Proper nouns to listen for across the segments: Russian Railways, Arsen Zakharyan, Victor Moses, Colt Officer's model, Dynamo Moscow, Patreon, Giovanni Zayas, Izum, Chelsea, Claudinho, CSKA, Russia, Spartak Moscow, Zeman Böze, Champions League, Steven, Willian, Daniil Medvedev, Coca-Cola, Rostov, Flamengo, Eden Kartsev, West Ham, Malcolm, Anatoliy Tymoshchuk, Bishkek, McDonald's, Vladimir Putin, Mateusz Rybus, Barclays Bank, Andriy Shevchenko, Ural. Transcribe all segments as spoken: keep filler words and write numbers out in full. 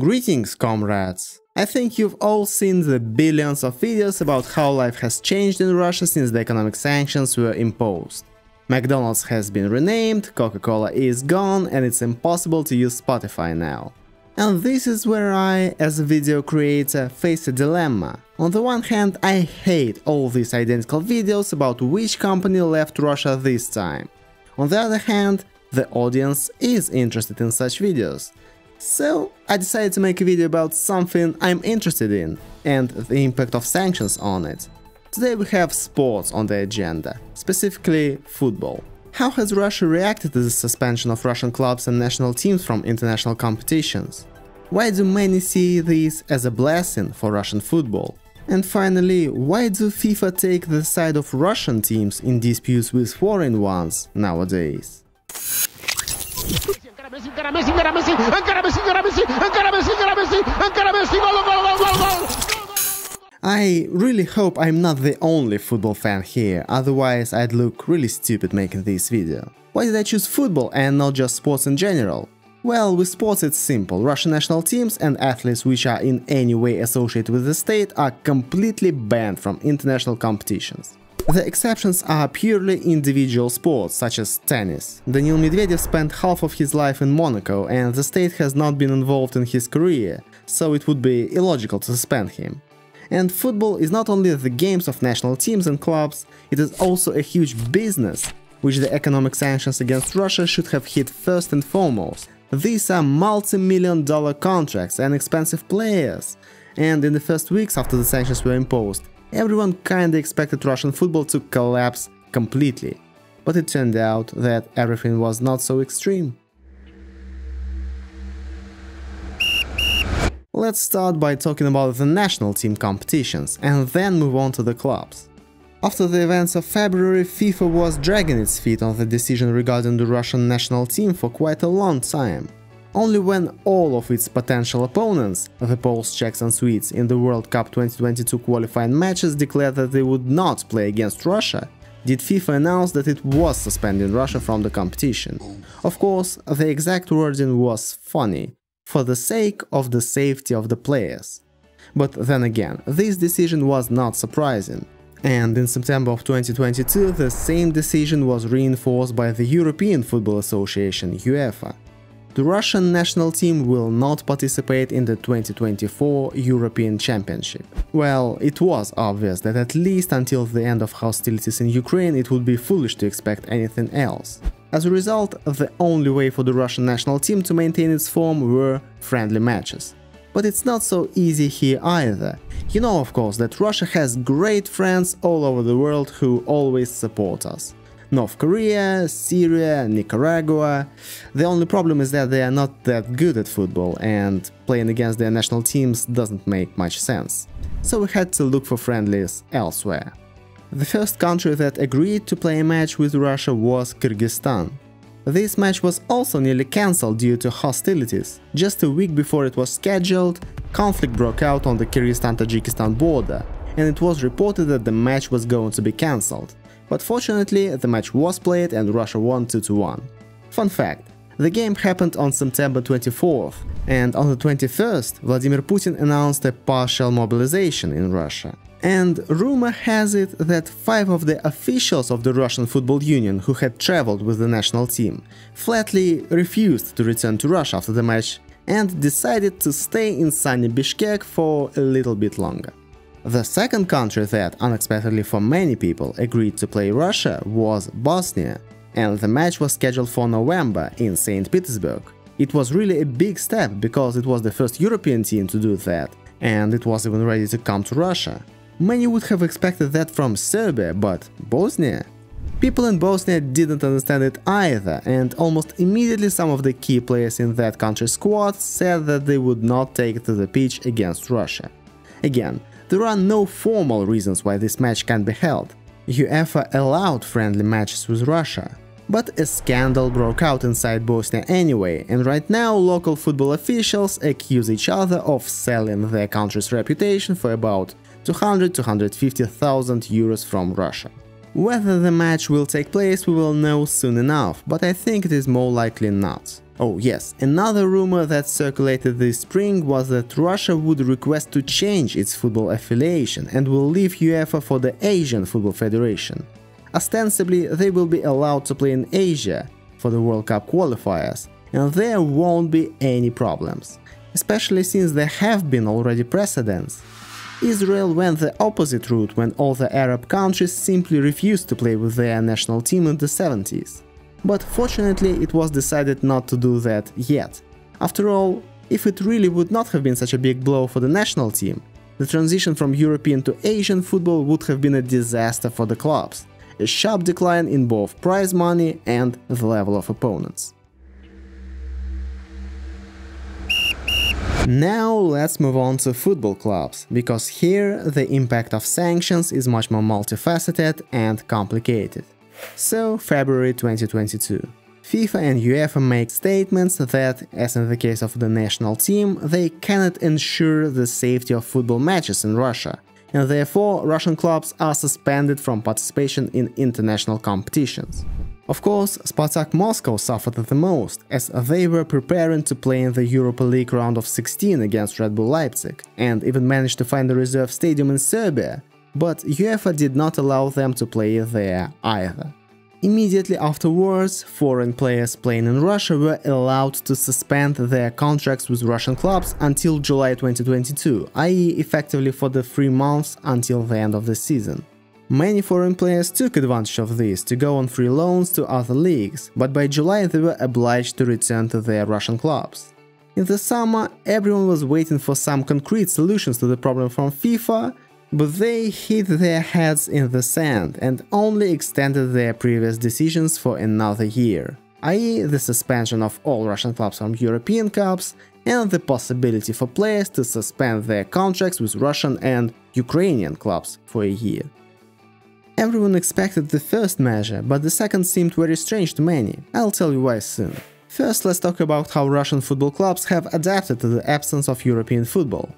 Greetings, comrades! I think you've all seen the billions of videos about how life has changed in Russia since the economic sanctions were imposed. McDonald's has been renamed, Coca-Cola is gone, and it's impossible to use Spotify now. And this is where I, as a video creator, face a dilemma. On the one hand, I hate all these identical videos about which company left Russia this time. On the other hand, the audience is interested in such videos. So I decided to make a video about something I'm interested in and the impact of sanctions on it. Today we have sports on the agenda, specifically football. How has Russia reacted to the suspension of Russian clubs and national teams from international competitions? Why do many see this as a blessing for Russian football? And finally, why do FIFA take the side of Russian teams in disputes with foreign ones nowadays? I really hope I'm not the only football fan here, otherwise I'd look really stupid making this video. Why did I choose football and not just sports in general? Well, with sports it's simple, Russian national teams and athletes which are in any way associated with the state are completely banned from international competitions. The exceptions are purely individual sports, such as tennis. Daniil Medvedev spent half of his life in Monaco and the state has not been involved in his career, so it would be illogical to suspend him. And football is not only the games of national teams and clubs, it is also a huge business, which the economic sanctions against Russia should have hit first and foremost. These are multi-million dollar contracts and expensive players, and in the first weeks after the sanctions were imposed, everyone kinda expected Russian football to collapse completely, but it turned out that everything was not so extreme. Let's start by talking about the national team competitions, and then move on to the clubs. After the events of February, FIFA was dragging its feet on the decision regarding the Russian national team for quite a long time. Only when all of its potential opponents, the Poles, Czechs and Swedes, in the World Cup twenty twenty-two qualifying matches declared that they would not play against Russia, did FIFA announce that it was suspending Russia from the competition. Of course, the exact wording was funny, for the sake of the safety of the players. But then again, this decision was not surprising. And in September of twenty twenty-two, the same decision was reinforced by the European Football Association, UEFA. The Russian national team will not participate in the twenty twenty-four European Championship. Well, it was obvious that at least until the end of hostilities in Ukraine it would be foolish to expect anything else. As a result, the only way for the Russian national team to maintain its form were friendly matches. But it's not so easy here either. You know, of course, that Russia has great friends all over the world who always support us. North Korea, Syria, Nicaragua. The only problem is that they are not that good at football and playing against their national teams doesn't make much sense. So we had to look for friendlies elsewhere. The first country that agreed to play a match with Russia was Kyrgyzstan. This match was also nearly cancelled due to hostilities. Just a week before it was scheduled, conflict broke out on the Kyrgyzstan-Tajikistan border, and it was reported that the match was going to be cancelled. But fortunately, the match was played and Russia won two to one. Fun fact, the game happened on September twenty-fourth, and on the twenty-first, Vladimir Putin announced a partial mobilization in Russia. And rumor has it that five of the officials of the Russian Football Union who had traveled with the national team flatly refused to return to Russia after the match and decided to stay in sunny Bishkek for a little bit longer. The second country that, unexpectedly for many people, agreed to play Russia was Bosnia, and the match was scheduled for November in Saint Petersburg. It was really a big step because it was the first European team to do that, and it was even ready to come to Russia. Many would have expected that from Serbia, but Bosnia? People in Bosnia didn't understand it either, and almost immediately some of the key players in that country's squad said that they would not take to the pitch against Russia. Again, there are no formal reasons why this match can't be held. UEFA allowed friendly matches with Russia. But a scandal broke out inside Bosnia anyway, and right now local football officials accuse each other of selling their country's reputation for about two hundred to two hundred fifty thousand euros from Russia. Whether the match will take place we will know soon enough, but I think it is more likely not. Oh yes, another rumor that circulated this spring was that Russia would request to change its football affiliation and will leave UEFA for the Asian Football Federation. Ostensibly, they will be allowed to play in Asia for the World Cup qualifiers, and there won't be any problems, especially since there have been already precedents. Israel went the opposite route when all the Arab countries simply refused to play with their national team in the seventies. But fortunately, it was decided not to do that yet. After all, if it really would not have been such a big blow for the national team, the transition from European to Asian football would have been a disaster for the clubs, a sharp decline in both prize money and the level of opponents. Now let's move on to football clubs, because here the impact of sanctions is much more multifaceted and complicated. So, February twenty twenty-two. FIFA and UEFA make statements that, as in the case of the national team, they cannot ensure the safety of football matches in Russia, and therefore Russian clubs are suspended from participation in international competitions. Of course, Spartak Moscow suffered the most, as they were preparing to play in the Europa League round of sixteen against Red Bull Leipzig, and even managed to find a reserve stadium in Serbia, but UEFA did not allow them to play there either. Immediately afterwards, foreign players playing in Russia were allowed to suspend their contracts with Russian clubs until July twenty twenty-two, that is effectively for the three months until the end of the season. Many foreign players took advantage of this to go on free loans to other leagues, but by July they were obliged to return to their Russian clubs. In the summer, everyone was waiting for some concrete solutions to the problem from FIFA, but they hid their heads in the sand and only extended their previous decisions for another year, that is the suspension of all Russian clubs from European cups and the possibility for players to suspend their contracts with Russian and Ukrainian clubs for a year. Everyone expected the first measure, but the second seemed very strange to many. I'll tell you why soon. First, let's talk about how Russian football clubs have adapted to the absence of European football.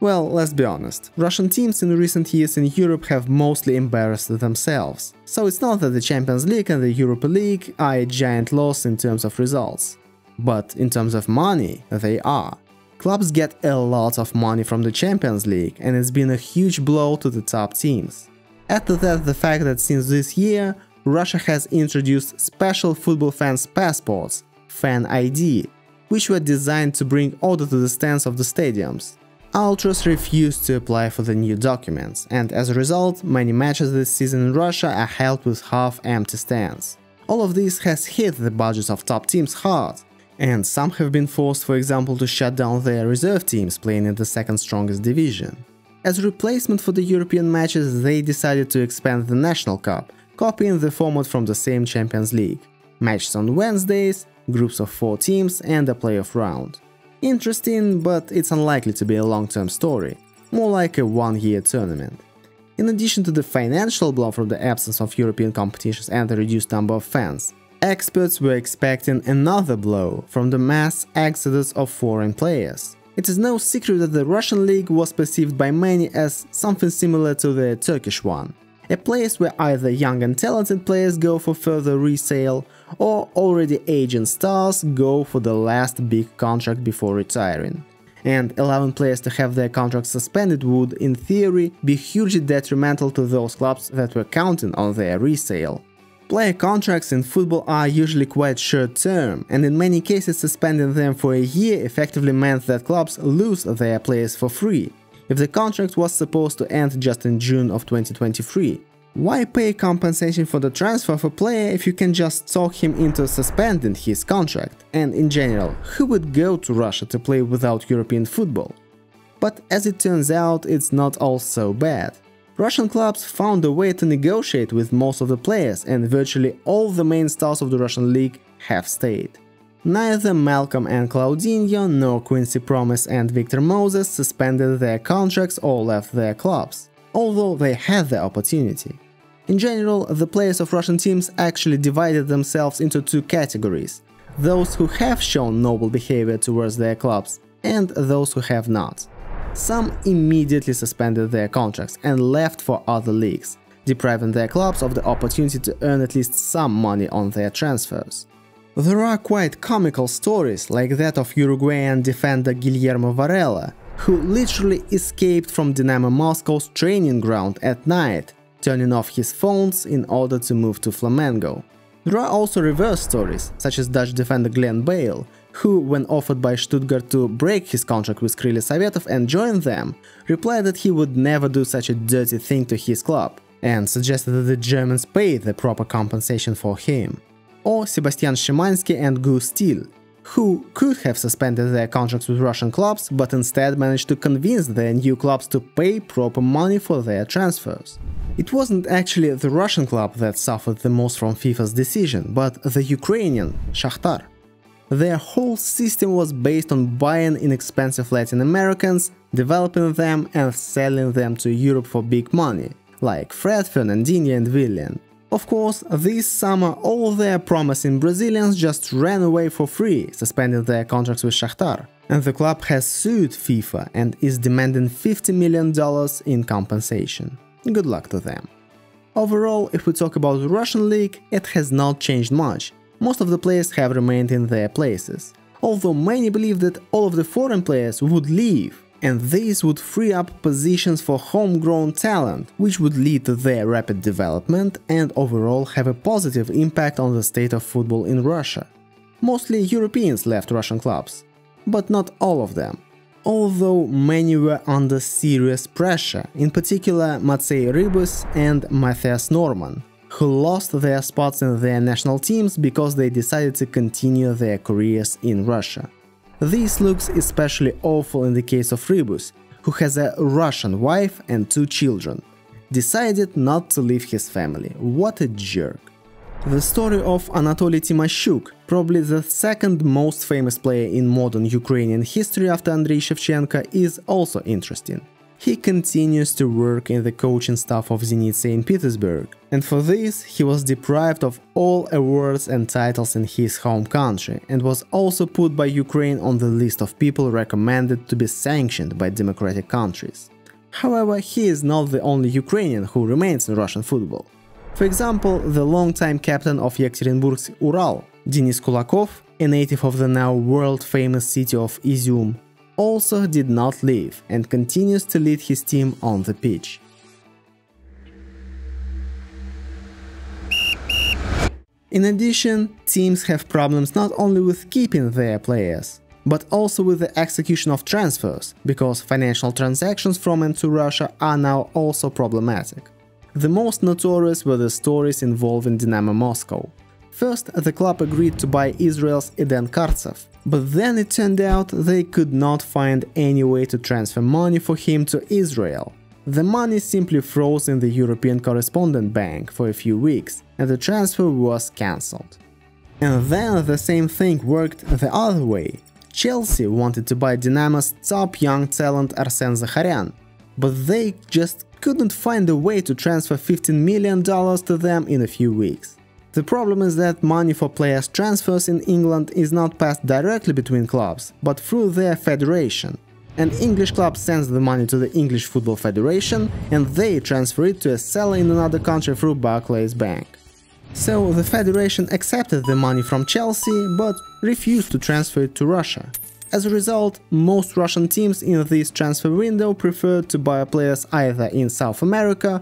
Well, let's be honest, Russian teams in recent years in Europe have mostly embarrassed themselves, so it's not that the Champions League and the Europa League are a giant loss in terms of results. But in terms of money, they are. Clubs get a lot of money from the Champions League, and it's been a huge blow to the top teams. Add to that the fact that since this year, Russia has introduced special football fans passports, fan I D, which were designed to bring order to the stands of the stadiums. Ultras refused to apply for the new documents, and as a result, many matches this season in Russia are held with half-empty stands. All of this has hit the budgets of top teams hard, and some have been forced, for example, to shut down their reserve teams playing in the second strongest division. As replacement for the European matches, they decided to expand the National Cup, copying the format from the same Champions League. Matches on Wednesdays, groups of four teams and a playoff round. Interesting, but it's unlikely to be a long-term story, more like a one-year tournament. In addition to the financial blow from the absence of European competitions and the reduced number of fans, experts were expecting another blow from the mass exodus of foreign players. It is no secret that the Russian league was perceived by many as something similar to the Turkish one, a place where either young and talented players go for further resale, or already aging stars go for the last big contract before retiring. And allowing players to have their contracts suspended would, in theory, be hugely detrimental to those clubs that were counting on their resale. Player contracts in football are usually quite short-term, and in many cases suspending them for a year effectively meant that clubs lose their players for free, if the contract was supposed to end just in June of twenty twenty-three. Why pay compensation for the transfer of a player if you can just talk him into suspending his contract? And in general, who would go to Russia to play without European football? But as it turns out, it's not all so bad. Russian clubs found a way to negotiate with most of the players, and virtually all the main stars of the Russian league have stayed. Neither Malcolm and Claudinho nor Quincy Promise and Victor Moses suspended their contracts or left their clubs, although they had the opportunity. In general, the players of Russian teams actually divided themselves into two categories – those who have shown noble behavior towards their clubs and those who have not. Some immediately suspended their contracts and left for other leagues, depriving their clubs of the opportunity to earn at least some money on their transfers. There are quite comical stories like that of Uruguayan defender Guillermo Varela, who literally escaped from Dynamo Moscow's training ground at night, turning off his phones in order to move to Flamengo. There are also reverse stories, such as Dutch defender Glenn Bale, who, when offered by Stuttgart to break his contract with Krylia Sovetov and join them, replied that he would never do such a dirty thing to his club, and suggested that the Germans pay the proper compensation for him. Or Sebastian Szymanski and Gu Stil, who could have suspended their contracts with Russian clubs, but instead managed to convince their new clubs to pay proper money for their transfers. It wasn't actually the Russian club that suffered the most from FIFA's decision, but the Ukrainian Shakhtar. Their whole system was based on buying inexpensive Latin Americans, developing them and selling them to Europe for big money, like Fred, Fernandinho and Willian. Of course, this summer all their promising Brazilians just ran away for free, suspending their contracts with Shakhtar, and the club has sued FIFA and is demanding fifty million dollars in compensation. Good luck to them. Overall, if we talk about the Russian league, it has not changed much. Most of the players have remained in their places, although many believe that all of the foreign players would leave, and this would free up positions for homegrown talent, which would lead to their rapid development and overall have a positive impact on the state of football in Russia. Mostly Europeans left Russian clubs, but not all of them, although many were under serious pressure, in particular Mateusz Rybus and Matthias Normann, who lost their spots in their national teams because they decided to continue their careers in Russia. This looks especially awful in the case of Rybus, who has a Russian wife and two children. Decided not to leave his family. What a jerk. The story of Anatoliy Tymoshchuk, probably the second most famous player in modern Ukrainian history after Andriy Shevchenko, is also interesting. He continues to work in the coaching staff of Zenit Saint Petersburg, and for this he was deprived of all awards and titles in his home country, and was also put by Ukraine on the list of people recommended to be sanctioned by democratic countries. However, he is not the only Ukrainian who remains in Russian football. For example, the longtime captain of Yekaterinburg's Ural, Denis Kulakov, a native of the now world-famous city of Izum, also did not leave and continues to lead his team on the pitch. In addition, teams have problems not only with keeping their players, but also with the execution of transfers, because financial transactions from and to Russia are now also problematic. The most notorious were the stories involving Dynamo Moscow. First, the club agreed to buy Israel's Eden Kartsev, but then it turned out they could not find any way to transfer money for him to Israel. The money simply froze in the European Correspondent Bank for a few weeks, and the transfer was cancelled. And then the same thing worked the other way. Chelsea wanted to buy Dynamo's top young talent Arsen Zakharyan, but they just couldn't find a way to transfer fifteen million dollars to them in a few weeks. The problem is that money for players' transfers in England is not passed directly between clubs, but through their federation. An English club sends the money to the English Football Federation, and they transfer it to a seller in another country through Barclays Bank. So the federation accepted the money from Chelsea, but refused to transfer it to Russia. As a result, most Russian teams in this transfer window preferred to buy players either in South America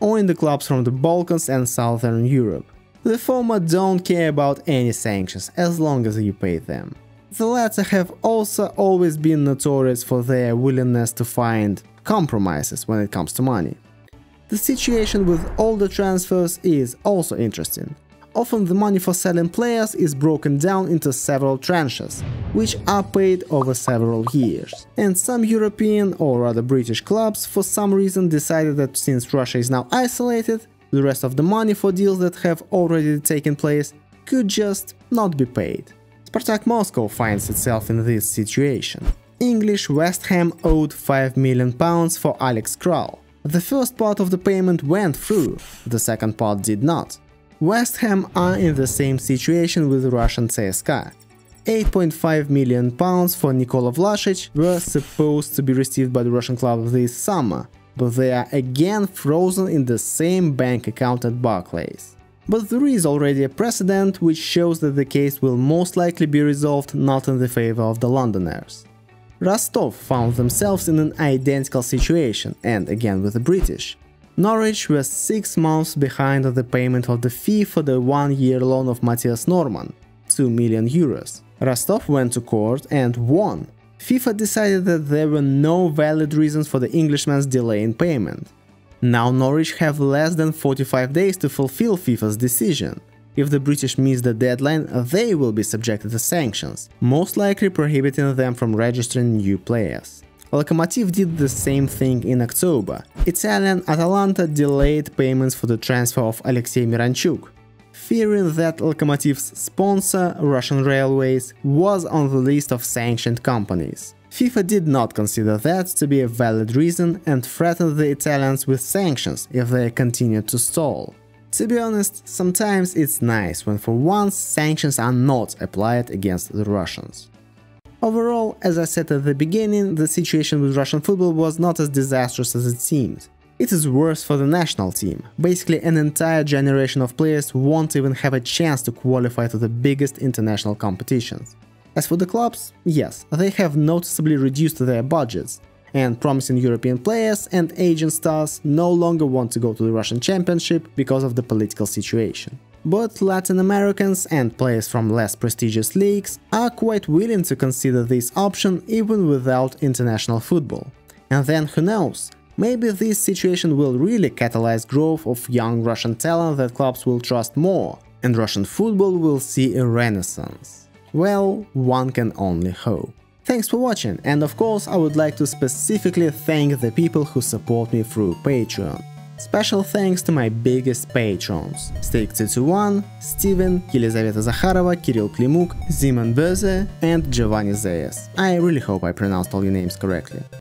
or in the clubs from the Balkans and Southern Europe. The former don't care about any sanctions, as long as you pay them. The latter have also always been notorious for their willingness to find compromises when it comes to money. The situation with older transfers is also interesting. Often the money for selling players is broken down into several tranches, which are paid over several years. And some European or rather British clubs for some reason decided that since Russia is now isolated, the rest of the money for deals that have already taken place could just not be paid. Spartak Moscow finds itself in this situation. English West Ham owed five million pounds for Alex Kral. The first part of the payment went through, the second part did not. West Ham are in the same situation with Russian C S K A. eight point five million pounds for Nikola Vlasic were supposed to be received by the Russian club this summer, but they are again frozen in the same bank account at Barclays. But there is already a precedent which shows that the case will most likely be resolved not in the favor of the Londoners. Rostov found themselves in an identical situation, and again with the British. Norwich were six months behind on the payment of the fee for the one-year loan of Matthias Normann, two million euros. Rostov went to court and won. FIFA decided that there were no valid reasons for the Englishman's delay in payment. Now Norwich have less than forty-five days to fulfill FIFA's decision. If the British miss the deadline, they will be subjected to sanctions, most likely prohibiting them from registering new players. Lokomotiv did the same thing in October. Italian Atalanta delayed payments for the transfer of Alexey Miranchuk, fearing that Lokomotiv's sponsor, Russian Railways, was on the list of sanctioned companies. FIFA did not consider that to be a valid reason and threatened the Italians with sanctions if they continued to stall. To be honest, sometimes it's nice when for once sanctions are not applied against the Russians. Overall, as I said at the beginning, the situation with Russian football was not as disastrous as it seemed. It is worse for the national team. Basically, an entire generation of players won't even have a chance to qualify to the biggest international competitions. As for the clubs, yes, they have noticeably reduced their budgets, and promising European players and Asian stars no longer want to go to the Russian Championship because of the political situation. But Latin Americans and players from less prestigious leagues are quite willing to consider this option even without international football. And then who knows, maybe this situation will really catalyze growth of young Russian talent that clubs will trust more, and Russian football will see a renaissance. Well, one can only hope. Thanks for watching, and of course I would like to specifically thank the people who support me through Patreon. Special thanks to my biggest patrons: Stake two two one, Steven, Yelizaveta Zakharova, Kirill Klimuk, Zeman Böze, and Giovanni Zayas. I really hope I pronounced all your names correctly.